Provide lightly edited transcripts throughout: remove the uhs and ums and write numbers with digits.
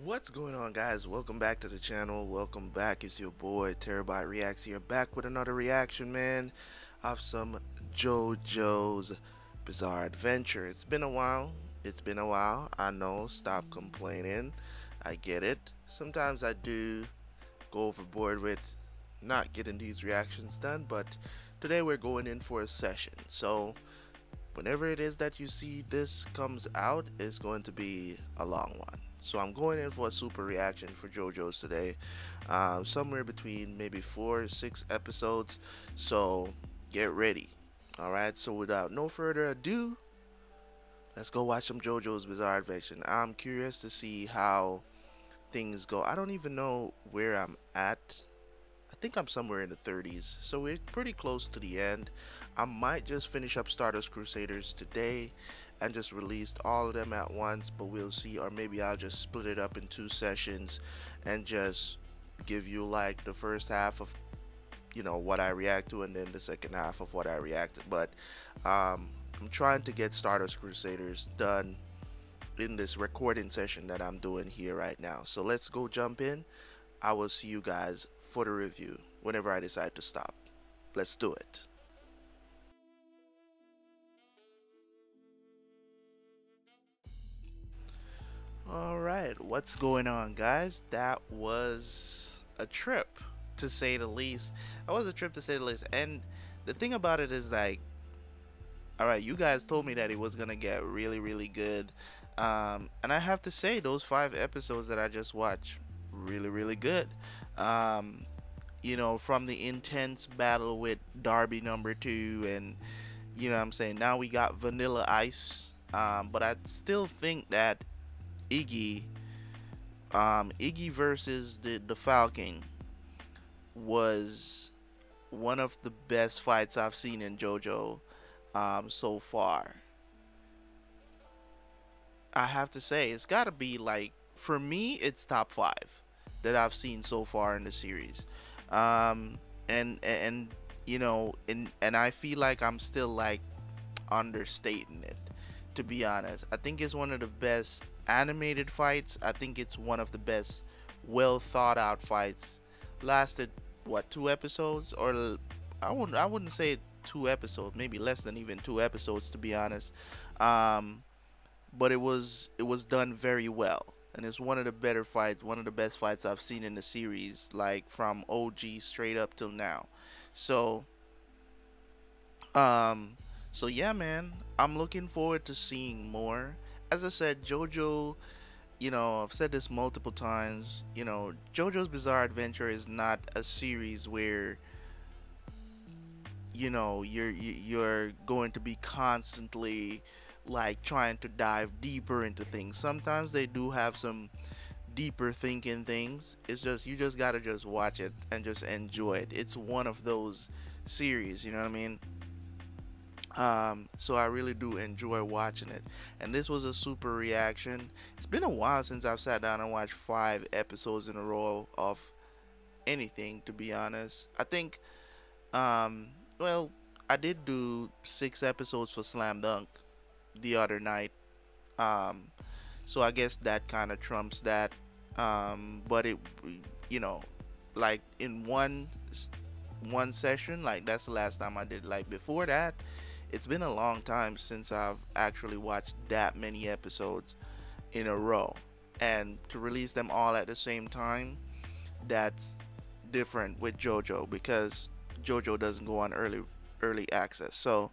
What's going on, guys? Welcome back to the channel. Welcome back. It's your boy Terabyte Reacts here, back with another reaction, man, of some JoJo's Bizarre Adventure. It's been a while. I know. Stop complaining. I get it. Sometimes I do go overboard with not getting these reactions done, but today we're going in for a session. So whenever it is that you see this comes out, it's going to be a long one. So I'm going in for a super reaction for JoJo's today, somewhere between maybe 4 or 6 episodes, so get ready. Alright, so without no further ado, let's go watch some JoJo's Bizarre Adventure. I'm curious to see how things go. I don't even know where I'm at. I think I'm somewhere in the 30s, so we're pretty close to the end. I might just finish up Stardust Crusaders today and just released all of them at once, but we'll see. Or maybe I'll just split it up in 2 sessions and just give you like the first half of, you know, what I react to, and then the second half of what I reacted. But I'm trying to get Stardust Crusaders done in this recording session that I'm doing here right now. So let's go jump in. I will see you guys for the review whenever I decide to stop. Let's do it. Alright, what's going on, guys? That was a trip, to say the least. And the thing about it is, like, alright, you guys told me that it was gonna get really, really good. And I have to say, those 5 episodes that I just watched, really, really good. You know, from the intense battle with Darby #2, and, you know what I'm saying, now we got Vanilla Ice. But I still think that Iggy versus the Falcon was one of the best fights I've seen in JoJo so far. I have to say, it's got to be, like, for me, it's top 5 that I've seen so far in the series. And you know, and I feel like I'm still, like, understating it, to be honest. I think it's one of the best animated fights. I think it's one of the best well thought out fights. Lasted what, 2 episodes? Or I wouldn't say 2 episodes, maybe less than even 2 episodes, to be honest. But it was done very well, and it's one of the better fights, one of the best fights I've seen in the series, like from OG straight up till now. So so yeah, man, I'm looking forward to seeing more. As I said, JoJo, you know, I've said this multiple times, you know, JoJo's Bizarre Adventure is not a series where, you know, you're going to be constantly, like, trying to dive deeper into things. Sometimes they do have some deeper thinking things. It's just, you just gotta just watch it and just enjoy it. It's one of those series, you know what I mean? So I really do enjoy watching it, and this was a super reaction. It's been a while since I've sat down and watched 5 episodes in a row of anything, to be honest. I think well, I did do 6 episodes for Slam Dunk the other night, so I guess that kind of trumps that. But it, you know, like, in one session, like, that's the last time I did. Like, before that, it's been a long time since I've actually watched that many episodes in a row, and to release them all at the same time, that's different with JoJo, because JoJo doesn't go on early access. So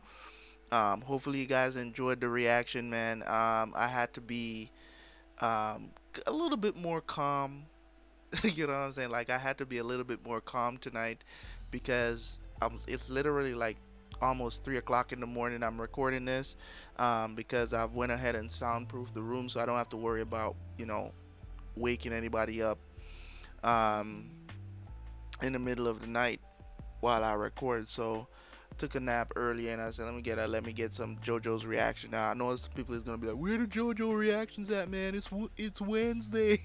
hopefully you guys enjoyed the reaction, man. I had to be a little bit more calm. You know what I'm saying? Like, I had to be a little bit more calm tonight, because it's literally like almost 3 o'clock in the morning I'm recording this, because I've went ahead and soundproofed the room, so I don't have to worry about, you know, waking anybody up in the middle of the night while I record. So took a nap earlier, and I said, let me get some JoJo's reaction. Now I know some people is gonna be like, where the JoJo reactions at, man? It's Wednesday.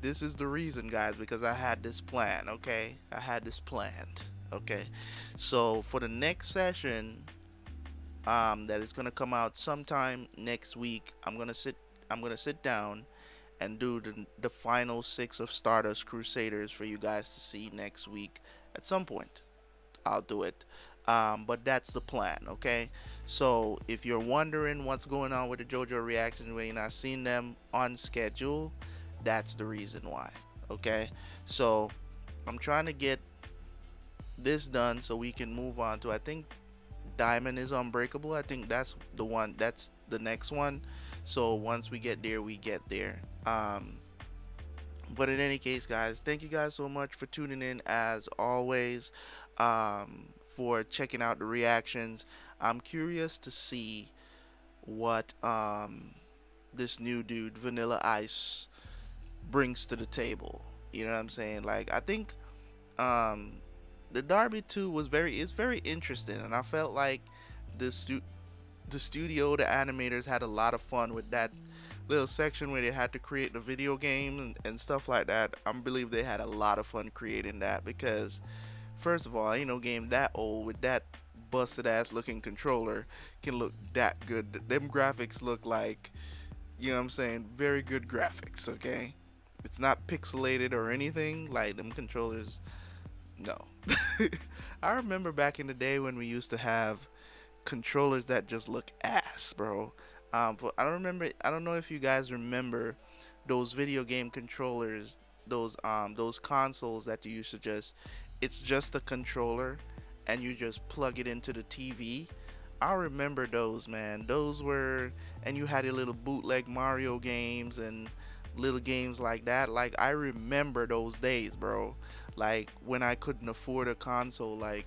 This is the reason, guys, because I had this plan, okay? I had this planned, okay? So for the next session, that is gonna come out sometime next week, I'm gonna sit down and do the final 6 of Stardust Crusaders for you guys to see next week at some point. I'll do it, but that's the plan, okay? So if you're wondering what's going on with the JoJo reactions, we ain't not seen them on schedule, that's the reason why, okay? So I'm trying to get this done so we can move on to, I think, Diamond is Unbreakable. I think that's the one, that's the next one. So once we get there, we get there. But in any case, guys, thank you guys so much for tuning in as always, for checking out the reactions. I'm curious to see what this new dude Vanilla Ice brings to the table, you know what I'm saying? Like, I think the Darby 2 was very interesting, and I felt like the studio, the animators had a lot of fun with that little section where they had to create the video game and stuff like that. I believe they had a lot of fun creating that, because first of all, ain't no game that old with that busted ass looking controller can look that good. Them graphics look like, you know what I'm saying, very good graphics, okay? It's not pixelated or anything, like them controllers, no. I remember back in the day when we used to have controllers that just look ass, bro. But I don't know if you guys remember those video game controllers, those consoles that you used to just, it's just a controller and you just plug it into the TV. I remember those, man. Those were, and you had your little bootleg Mario games and little games like that. Like, I remember those days, bro. Like, when I couldn't afford a console, like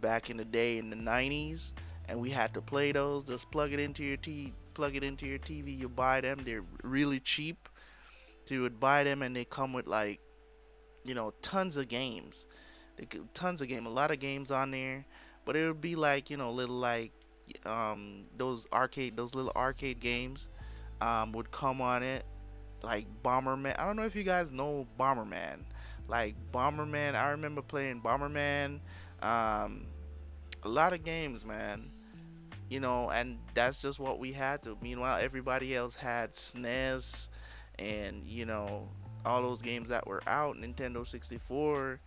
back in the day in the 90s, and we had to play those. Just plug it into your TV. You buy them, they're really cheap. So you would buy them, and they come with, like, you know, tons of games. A lot of games on there. But it would be like, you know, little, like, those little arcade games would come on it, like Bomberman. I don't know if you guys know Bomberman. Like Bomberman, I remember playing Bomberman, a lot of games, man, you know, and that's just what we had to. Meanwhile, everybody else had SNES and, you know, all those games that were out, Nintendo 64.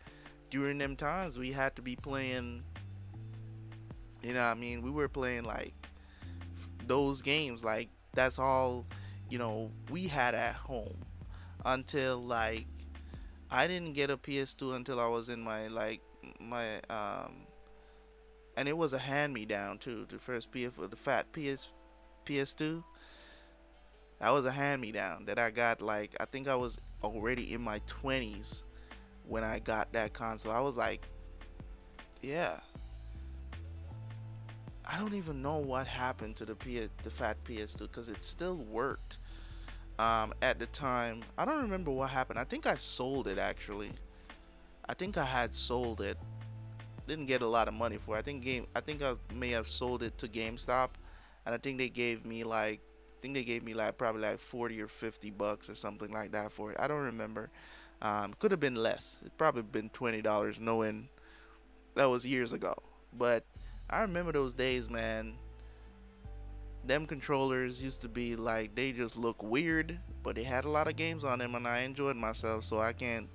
During them times, we had to be playing, you know what I mean, we were playing like those games. Like, that's all, you know, we had at home. Until, like, I didn't get a PS2 until I was in my, like, my and it was a hand-me-down too. The first PS2, that was a hand-me-down that I got. Like, I think I was already in my 20s when I got that console. I was like, yeah, I don't even know what happened to the fat PS2, because it still worked at the time. I don't remember what happened. I think I sold it, actually. I think I had sold it. Didn't get a lot of money for it. I think I may have sold it to GameStop, and I think they gave me like, probably like $40 or $50 or something like that for it. I don't remember. Could have been less. It probably been $20, knowing that was years ago. But I remember those days, man. Them controllers used to be like, they just look weird, but they had a lot of games on them, and I enjoyed myself, so I can't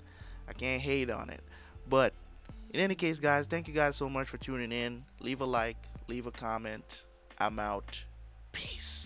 hate on it. But in any case, guys, thank you guys so much for tuning in. Leave a like, leave a comment. I'm out. Peace.